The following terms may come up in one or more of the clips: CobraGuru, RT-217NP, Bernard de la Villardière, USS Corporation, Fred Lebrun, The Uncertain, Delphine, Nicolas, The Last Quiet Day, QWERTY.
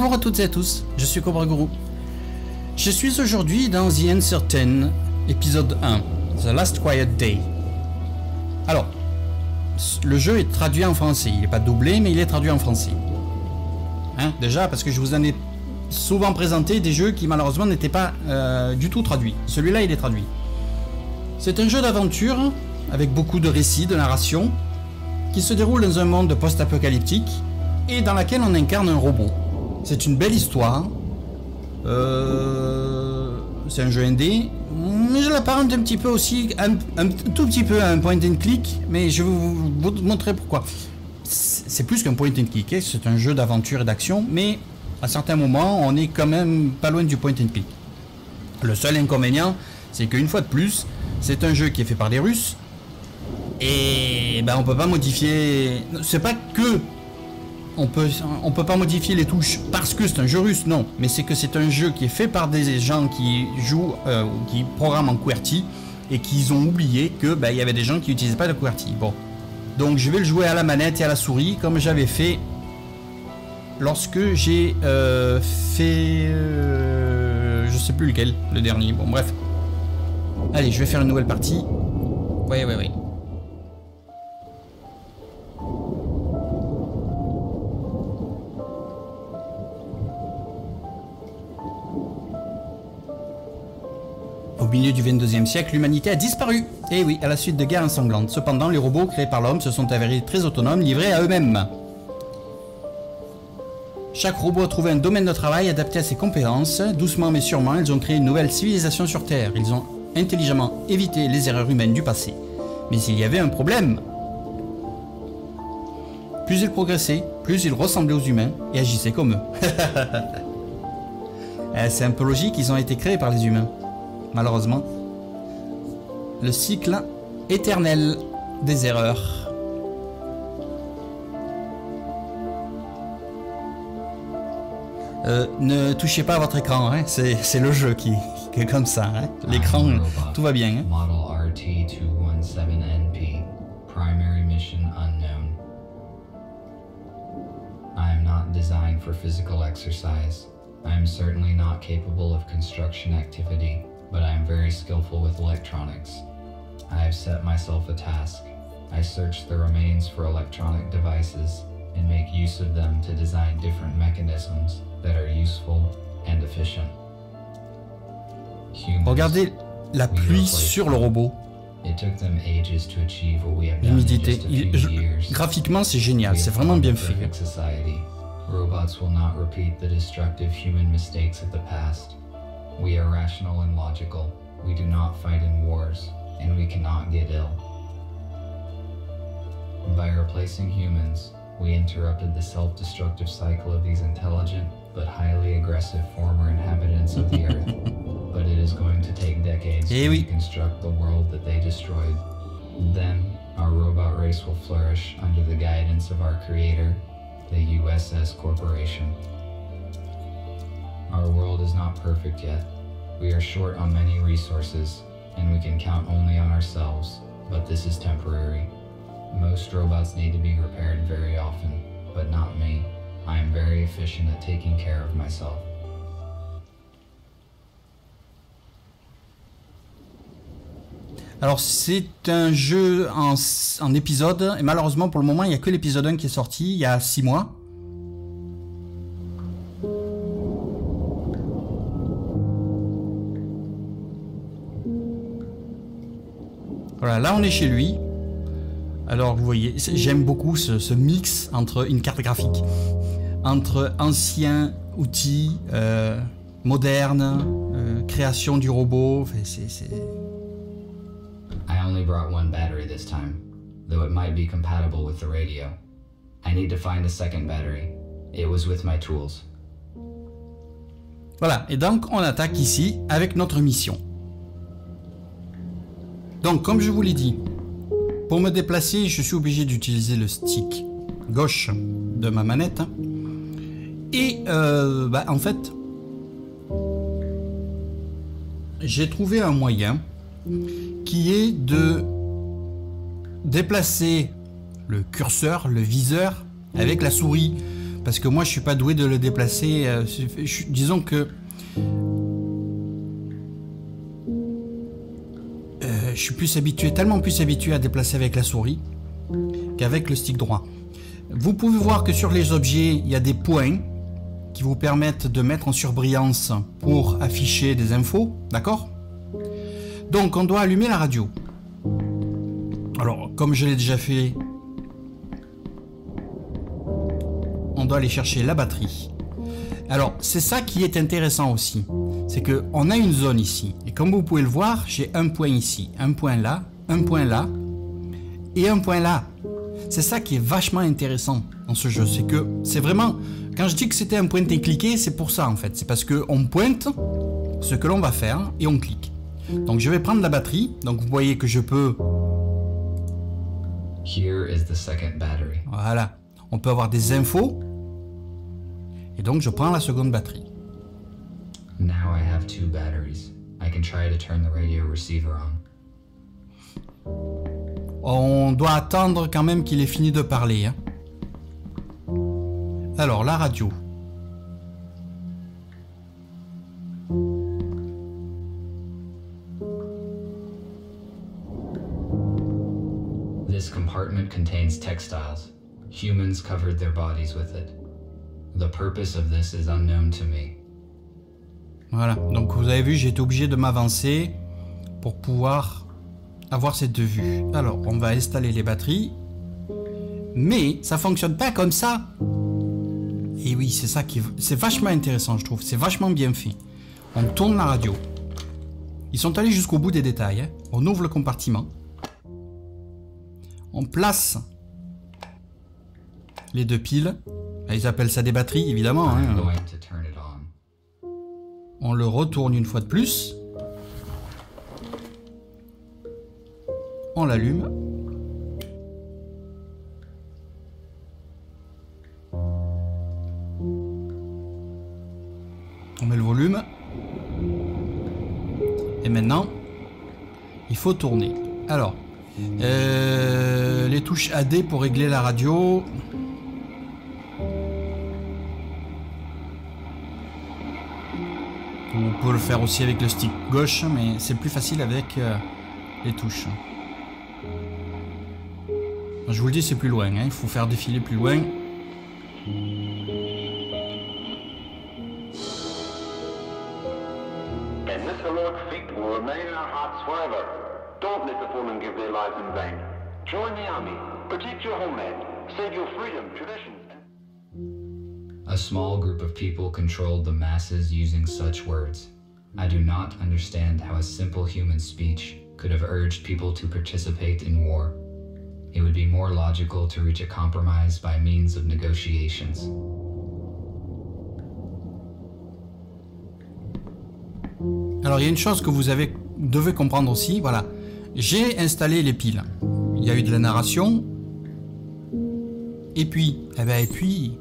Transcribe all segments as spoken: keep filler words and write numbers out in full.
Bonjour à toutes et à tous, je suis CobraGuru. Je suis aujourd'hui dans The Uncertain, épisode un, The Last Quiet Day. Alors, le jeu est traduit en français, il n'est pas doublé, mais il est traduit en français. Hein, déjà, parce que je vous en ai souvent présenté des jeux qui malheureusement n'étaient pas euh, du tout traduits. Celui-là, il est traduit. C'est un jeu d'aventure, avec beaucoup de récits, de narration, qui se déroule dans un monde post-apocalyptique, et dans laquelle on incarne un robot. C'est une belle histoire. Euh... C'est un jeu indé. Mais je l'apparente un petit peu aussi, un, un tout petit peu à un point and click, mais je vais vous, vous montrer pourquoi. C'est plus qu'un point and click, hein. C'est un jeu d'aventure et d'action, mais à certains moments, on est quand même pas loin du point and click. Le seul inconvénient, c'est qu'une fois de plus, c'est un jeu qui est fait par des Russes, et ben on peut pas modifier... C'est pas que... On peut, on peut pas modifier les touches parce que c'est un jeu russe, non. Mais c'est que c'est un jeu qui est fait par des gens qui jouent, euh, qui programment en QWERTY et qu'ils ont oublié que ben, y avait des gens qui n'utilisaient pas de QWERTY. Bon, donc je vais le jouer à la manette et à la souris comme j'avais fait lorsque j'ai euh, fait, euh, je sais plus lequel, le dernier. Bon, bref. Allez, je vais faire une nouvelle partie. Ouais, ouais, ouais. Au milieu du vingt-deuxième siècle, l'humanité a disparu. Et oui, à la suite de guerres ensanglantes. Cependant, les robots créés par l'homme se sont avérés très autonomes, livrés à eux-mêmes. Chaque robot a trouvé un domaine de travail adapté à ses compétences. Doucement mais sûrement, ils ont créé une nouvelle civilisation sur Terre. Ils ont intelligemment évité les erreurs humaines du passé. Mais il y avait un problème. Plus ils progressaient, plus ils ressemblaient aux humains et agissaient comme eux. C'est un peu logique, ils ont été créés par les humains. Malheureusement, le cycle éternel des erreurs. Euh, ne touchez pas à votre écran, hein. C'est le jeu qui, qui est comme ça. Hein. L'écran, tout va bien. Hein. Model R T two one seven N P, primary mission unknown. I am not designed for physical exercise. I am certainly not capable of construction activity. But I am very skillful with electronics. I have set myself a task. I search the remains for electronic devices and make use of them to design different mechanisms that are useful and efficient. Humans, regardez la pluie sur le robot. L'humidité. Graphiquement, c'est génial. C'est vraiment bien fait. Robots will not repeat the destructive human mistakes of the past. We are rational and logical. We do not fight in wars, and we cannot get ill. By replacing humans, we interrupted the self-destructive cycle of these intelligent but highly aggressive former inhabitants of the Earth. But it is going to take decades to reconstruct the world that they destroyed. Then, our robot race will flourish under the guidance of our creator, the U S S Corporation. Our world is not perfect yet. We are short on many resources, and we can count only on ourselves, but this is temporary. Most robots need to be repaired very often, but not me. I am very efficient at taking care of myself. Alors c'est un jeu en, en épisode, et malheureusement pour le moment il n'y a que l'épisode un qui est sorti il y a six mois. Voilà, là on est chez lui. Alors vous voyez, j'aime beaucoup ce, ce mix entre une carte graphique, entre anciens outils, euh, modernes, euh, création du robot. Enfin, c'est. I only brought one battery this time, though it might be compatible with the radio. I need to find a second battery. It was with my tools. Voilà, et donc on attaque ici avec notre mission. Donc, comme je vous l'ai dit, pour me déplacer, je suis obligé d'utiliser le stick gauche de ma manette. Et, euh, bah, en fait, j'ai trouvé un moyen qui est de déplacer le curseur, le viseur, avec la souris. parce que moi je suis pas doué de le déplacer. Euh, je, disons que euh, je suis plus habitué, tellement plus habitué à déplacer avec la souris qu'avec le stick droit. Vous pouvez voir que sur les objets il y a des points qui vous permettent de mettre en surbrillance pour afficher des infos, d'accord? Donc on doit allumer la radio. Alors comme je l'ai déjà fait, on doit aller chercher la batterie. Alors c'est ça qui est intéressant aussi, c'est que on a une zone ici et comme vous pouvez le voir, j'ai un point ici, un point là, un point là et un point là. C'est ça qui est vachement intéressant dans ce jeu, c'est que c'est vraiment, quand je dis que c'était un pointer et cliquer, c'est pour ça en fait, c'est parce que on pointe ce que l'on va faire et on clique. Donc je vais prendre la batterie, donc vous voyez que je peux... Here is the second battery. Voilà, on peut avoir des infos, et donc je prends la seconde batterie. Now I have two batteries. I can try to turn the radio receiver on. On doit attendre quand même qu'il ait fini de parler. Hein. Alors, la radio. This compartment contains textiles. Humans covered their bodies with it. The purpose of this is unknown to me. Voilà, donc vous avez vu, j'ai été obligé de m'avancer pour pouvoir avoir ces deux vues. Alors, on va installer les batteries. Mais ça fonctionne pas comme ça. Et oui, c'est ça qui c'est vachement intéressant, je trouve. C'est vachement bien fait. On tourne la radio. Ils sont allés jusqu'au bout des détails. Hein. On ouvre le compartiment. On place les deux piles. Ils appellent ça des batteries, évidemment. Hein. On le retourne une fois de plus. On l'allume. On met le volume. Et maintenant, il faut tourner. Alors, euh, les touches A D pour régler la radio. On peut le faire aussi avec le stick gauche, mais c'est plus facile avec euh, les touches. Je vous le dis, c'est plus loin, hein. Il faut faire défiler plus loin. A small group of people controlled the masses using such words. I do not understand how a simple human speech could have urged people to participate in war. It would be more logical to reach a compromise by means of negotiations. Alors il y a une chose que vous avez, devez comprendre aussi, voilà. J'ai installé les piles. Il y a eu de la narration. Et puis, eh ben, et puis,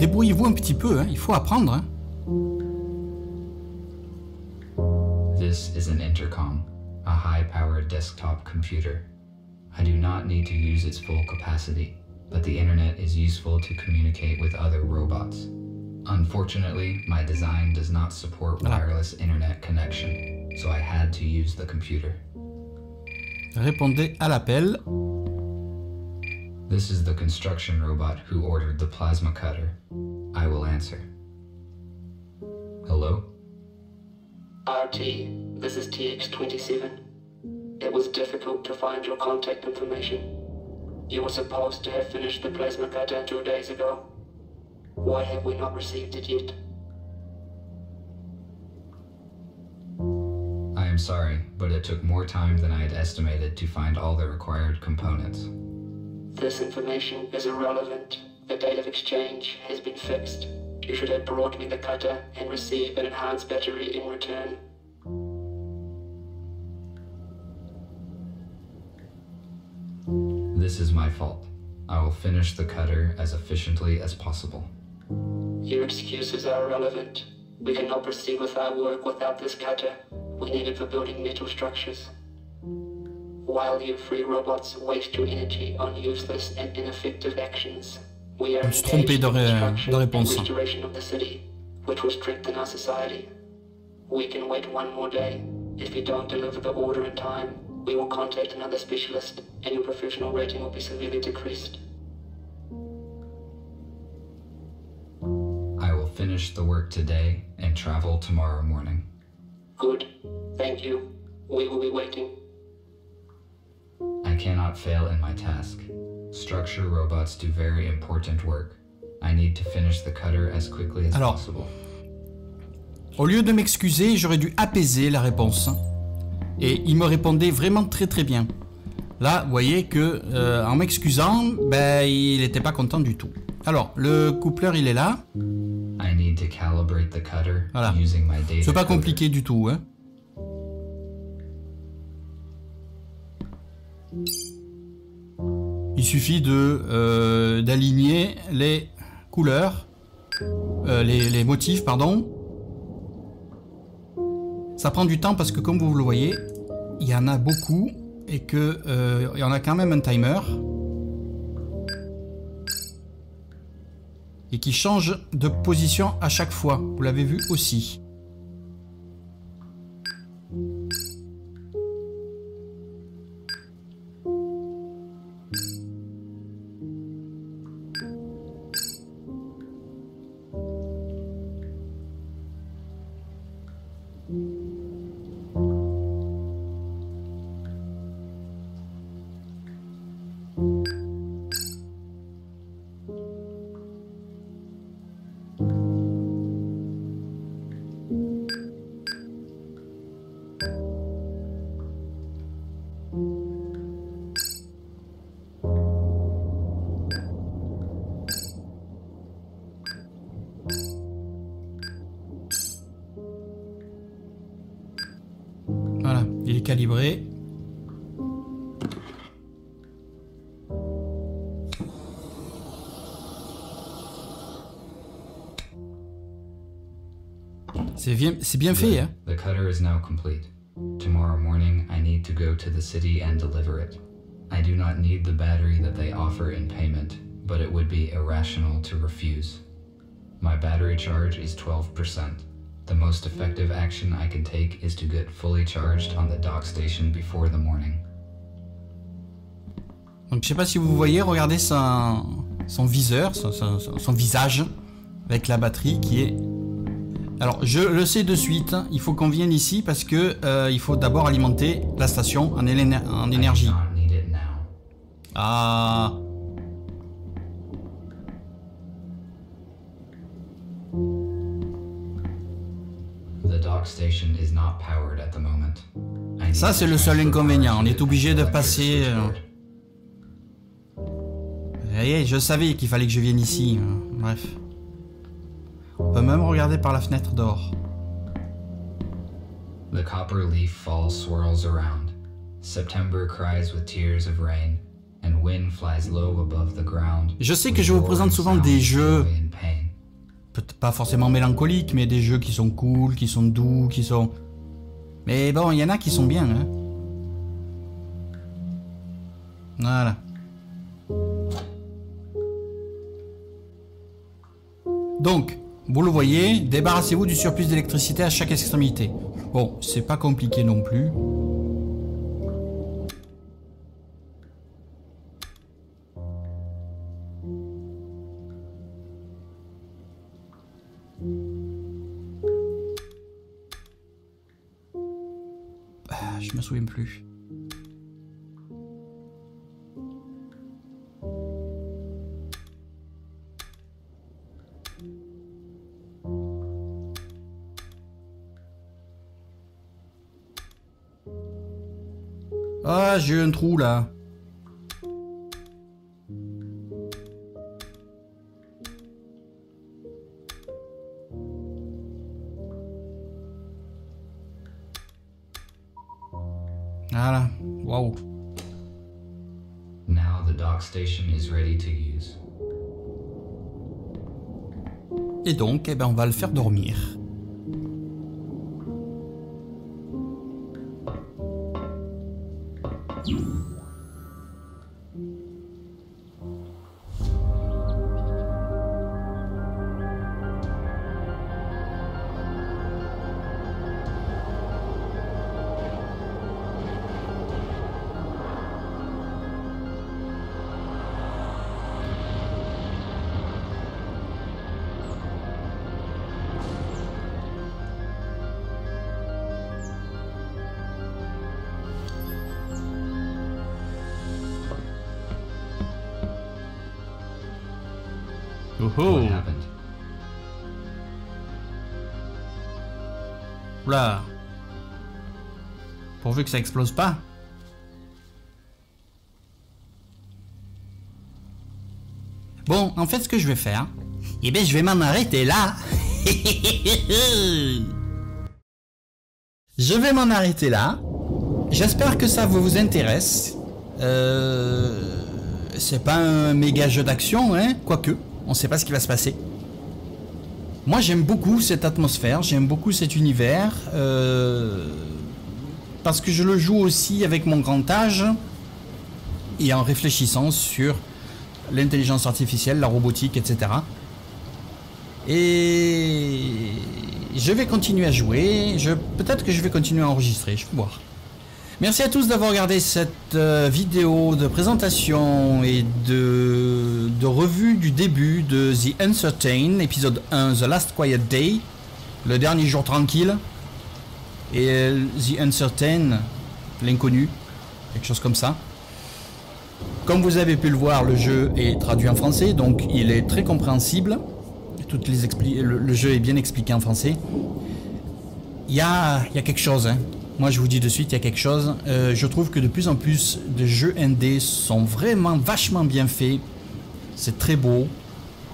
débrouillez-vous un petit peu, hein, il faut apprendre. Hein. This is an intercom, a high-powered desktop computer. I do not need to use its full capacity, but the internet is useful to communicate with other robots. Unfortunately, my design does not support wireless internet connection, so I had to use the computer. Répondez à l'appel. This is the construction robot who ordered the plasma cutter. I will answer. Hello? R T, this is T X twenty-seven. It was difficult to find your contact information. You were supposed to have finished the plasma cutter two days ago. Why have we not received it yet? I am sorry, but it took more time than I had estimated to find all the required components. This information is irrelevant. The date of exchange has been fixed. You should have brought me the cutter and received an enhanced battery in return. This is my fault. I will finish the cutter as efficiently as possible. Your excuses are irrelevant. We cannot proceed with our work without this cutter. We need it for building metal structures. While you free robots waste your energy on useless and ineffective actions, Je me suis trompé de, ré... de réponse. I will finish the work today and travel tomorrow morning. Good. Thank you. We will be waiting. I cannot fail in my task. Structure robots do very important work. I need to finish the cutter as quickly as Alors, possible. Au lieu de m'excuser, j'aurais dû apaiser la réponse. Et il me répondait vraiment très très bien. Là, vous voyez que euh, en m'excusant, ben, il n'était pas content du tout. Alors, le coupleur, il est là. I need to calibrate the cutter voilà. Using my data. C'est pas compliqué du tout, hein. Il suffit de euh, d'aligner les couleurs, euh, les, les motifs, pardon. Ça prend du temps parce que comme vous le voyez, il y en a beaucoup et que euh, il y en a quand même un timer et qui change de position à chaque fois. Vous l'avez vu aussi. Calibré. C'est bien, c'est bien fait, hein. The cutter is now complete. Tomorrow morning, I need to go to the city and deliver it. I do not need the battery that they offer in payment, but it would be irrational to refuse. My battery charge is twelve percent. The most effective action I can take is to get fully charged on the dock station before the morning. Donc je sais pas si vous voyez, regardez son, son viseur, son, son, son visage avec la batterie qui est. Alors je le sais de suite, il faut qu'on vienne ici parce que euh, il faut d'abord alimenter la station en, éner en énergie. Ah. Ça, c'est le seul inconvénient. On est obligé de passer... Vous voyez, je savais qu'il fallait que je vienne ici. Bref. On peut même regarder par la fenêtre dehors. The copper leaf fall swirls around. September cries with tears of rain. And wind flies low above the ground. Je sais que je vous présente souvent des jeux... Peut-être pas forcément mélancolique, mais des jeux qui sont cool, qui sont doux, qui sont... Mais bon, il y en a qui sont bien, hein. Voilà. Donc, vous le voyez, débarrassez-vous du surplus d'électricité à chaque extrémité. Bon, c'est pas compliqué non plus. Je me souviens plus. Ah, j'ai un trou là. Voilà. Wow. Now the dock station is ready to use. Et donc, eh ben, on va le faire dormir. ho. What happened? Oula. Pourvu que ça explose pas. Bon, en fait, ce que je vais faire, eh bien, je vais m'en arrêter là. Je vais m'en arrêter là. J'espère que ça vous intéresse. Euh... C'est pas un méga jeu d'action, hein, quoique. On sait pas ce qui va se passer. Moi, j'aime beaucoup cette atmosphère, j'aime beaucoup cet univers. Euh... Parce que je le joue aussi avec mon grand âge et en réfléchissant sur l'intelligence artificielle, la robotique, et cetera. Et je vais continuer à jouer. Je... Peut-être que je vais continuer à enregistrer, je vais voir. Merci à tous d'avoir regardé cette euh, vidéo de présentation et de, de revue du début de The Uncertain, épisode un, The Last Quiet Day, le dernier jour tranquille, et The Uncertain, l'inconnu, quelque chose comme ça. Comme vous avez pu le voir, le jeu est traduit en français, donc il est très compréhensible. Toutes les expli le, le jeu est bien expliqué en français. Il y a, y a quelque chose, hein. Moi, je vous dis de suite, il y a quelque chose. Euh, je trouve que de plus en plus de jeux indés sont vraiment vachement bien faits. C'est très beau.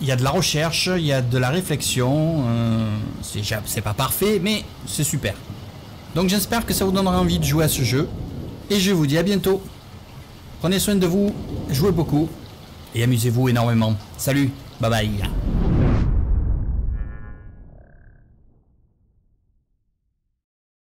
Il y a de la recherche, il y a de la réflexion. Euh, c'est pas parfait, mais c'est super. Donc, j'espère que ça vous donnera envie de jouer à ce jeu. Et je vous dis à bientôt. Prenez soin de vous, jouez beaucoup et amusez-vous énormément. Salut, bye bye.